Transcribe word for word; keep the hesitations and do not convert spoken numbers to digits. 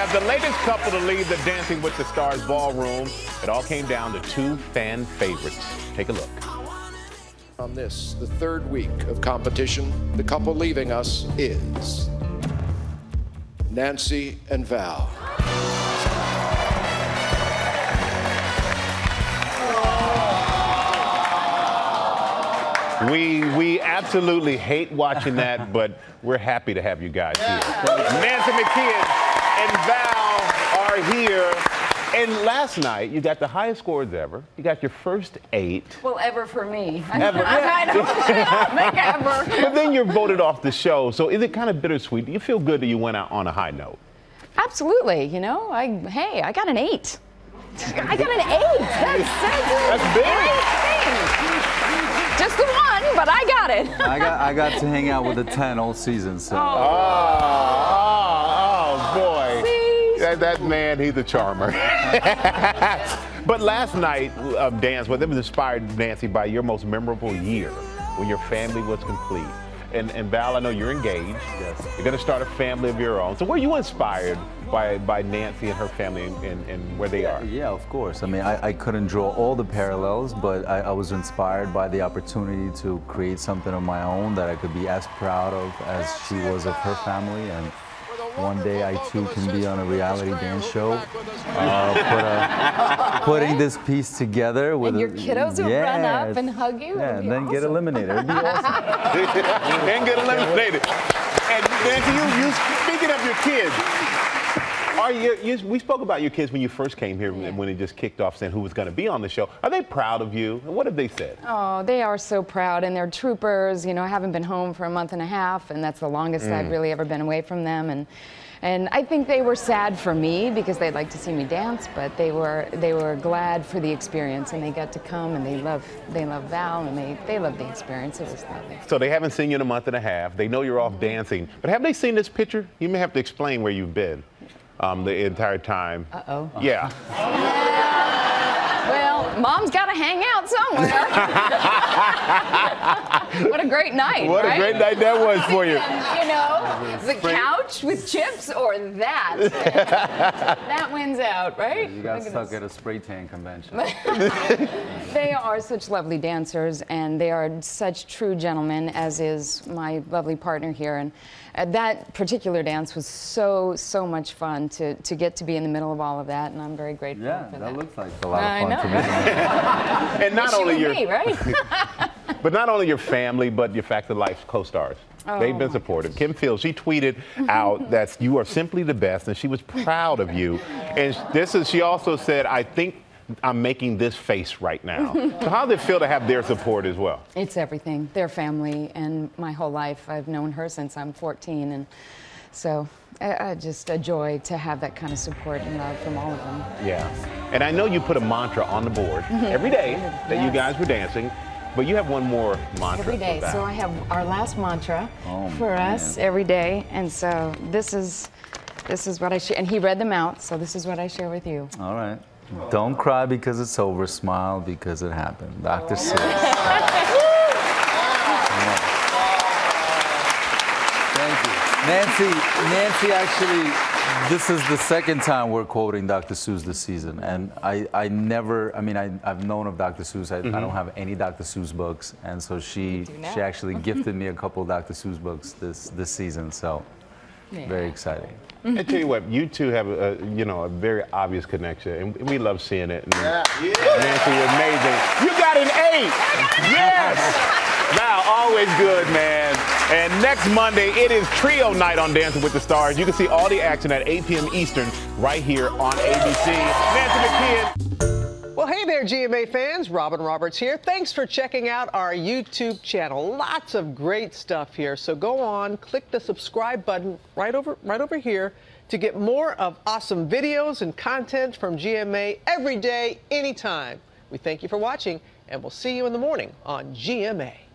have the latest couple to leave the Dancing with the Stars ballroom. It all came down to two fan favorites. Take a look. On this, the third week of competition, the couple leaving us is Nancy and Val. We, we absolutely hate watching that, but we're happy to have you guys here. Yeah. Nancy McKeon and Val are here. And last night, you got the highest scores ever. You got your first eight. Well, ever for me. Ever. I, I, I don't make ever. But then you're voted off the show, so is it kind of bittersweet? Do you feel good that you went out on a high note? Absolutely. You know, I hey, I got an eight. I got an eight. That's, that's, that's big. Great thing. Just the one, but I got it. I got I got to hang out with the ten all season. So. Oh, oh, oh boy. See? That, that man, he's a charmer. But last night of Dance With, it was inspired, Nancy, by your most memorable year when your family was complete. And, and Val, I know you're engaged. Yes. You're going to start a family of your own. So were you inspired by, by Nancy and her family and, and, and where they are? Yeah, of course. I mean, I, I couldn't draw all the parallels, but I, I was inspired by the opportunity to create something of my own that I could be as proud of as she was of her family. And one day I, too, can be on a reality dance show. Uh, but, uh, putting this piece together with and your kiddos a, will yes, run up and hug you? Yeah, and then awesome. Get eliminated. It'd be awesome. Then get eliminated. And Nancy, you, you, speaking of your kids, are you, you, we spoke about your kids when you first came here, yeah. when it just kicked off, saying who was going to be on the show. Are they proud of you? And what have they said? Oh, they are so proud, and they're troopers. You know, I haven't been home for a month and a half, and that's the longest mm. I've really ever been away from them. And and I think they were sad for me because they'd like to see me dance, but they were they were glad for the experience, and they got to come, and they love they love Val, and they they love the experience. It was lovely. So they haven't seen you in a month and a half. They know you're off mm-hmm. dancing, but have they seen this picture? You may have to explain where you've been. Um, the entire time. Uh-oh. Yeah. yeah. Well, Mom's got to hang out somewhere. What a great night, What right? a great night that was for you. You know, the couch with chips or that. That wins out, right? You got stuck at a spray tan convention. They are such lovely dancers, and they are such true gentlemen, as is my lovely partner here. And Uh, that particular dance was so, so much fun to, to get to be in the middle of all of that, and I'm very grateful yeah, for that. Yeah, that looks like a lot of fun I know, to me. Right? and not only your, me, right? But not only your family, but your Facts of Life co-stars. Oh, they've been supportive. Gosh. Kim Fields, she tweeted out that you are simply the best, and she was proud of you. And this is, she also said, I think I'm making this face right now. So how does it feel to have their support as well? It's everything. Their family and my whole life. I've known her since I'm fourteen, and so I, I just a joy to have that kind of support and love from all of them. Yeah, and I know you put a mantra on the board every day that yes. you guys were dancing. But you have one more mantra. Every day, so I have our last mantra oh, for man. us every day, and so this is this is what I share. And he read them out, so this is what I share with you. All right. Don't cry because it's over, smile because it happened. Doctor Seuss. Thank you. Nancy, Nancy actually, this is the second time we're quoting Doctor Seuss this season. And I, I never, I mean, I, I've known of Doctor Seuss. I, mm-hmm. I don't have any Doctor Seuss books. And so she, she actually gifted me a couple of Doctor Seuss books this, this season. So. Yeah. Very exciting. I tell you what, you two have a, you know, a very obvious connection, and we love seeing it. And yeah. yeah. Nancy, you're amazing. You got an eight. Got an yes. Wow, always good, man. And next Monday, it is Trio Night on Dancing with the Stars. You can see all the action at eight p m Eastern right here on A B C. Nancy McKeon. Well, hey there, G M A fans. Robin Roberts here. Thanks for checking out our YouTube channel. Lots of great stuff here. So go on, click the subscribe button right over, right over here to get more of awesome videos and content from G M A every day, anytime. We thank you for watching, and we'll see you in the morning on G M A.